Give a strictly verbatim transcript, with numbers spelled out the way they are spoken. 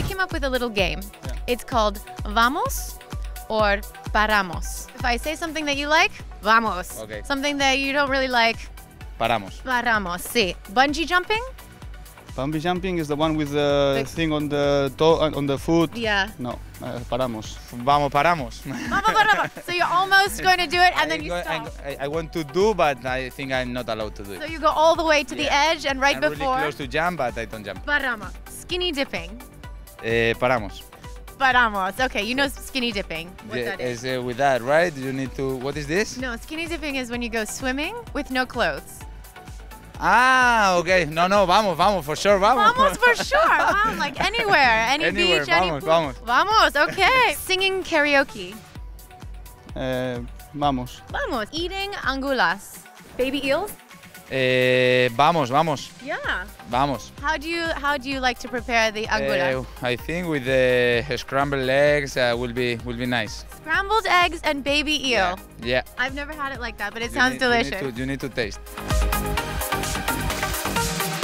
I came up with a little game. Yeah. It's called Vamos or Paramos. If I say something that you like, vamos. Okay. Something that you don't really like, paramos. Paramos, sí. Bungee jumping? Bungee jumping is the one with the thing on the toe, on the foot. Yeah. No, uh, paramos. Vamos, paramos. Vamos, paramos. So you're almost going to do it, and I then you go, stop. I, I want to do, but I think I'm not allowed to do it. So you go all the way to yeah. the edge, and right I'm before. I'm really close to jump, but I don't jump. Paramos. Skinny dipping. Uh, paramos. Paramos. Okay, you know skinny dipping. What yeah, that is? Is uh, with that, right? You need to. What is this? No, skinny dipping is when you go swimming with no clothes. Ah, okay. No, no, vamos, vamos, for sure, vamos. Vamos, for sure. Wow, like anywhere, any anywhere, beach, vamos, any pool. Vamos, vamos. Okay. Singing karaoke. Uh, vamos. Vamos. Eating angulas. Baby eels? Uh, vamos, vamos. Yeah. Vamos. How do you how do you like to prepare the angulas? Uh, I think with the scrambled eggs uh, will be will be nice. Scrambled eggs and baby eel. Yeah. yeah. I've never had it like that, but it you sounds need, delicious. You need to, you need to taste. We'll be right back.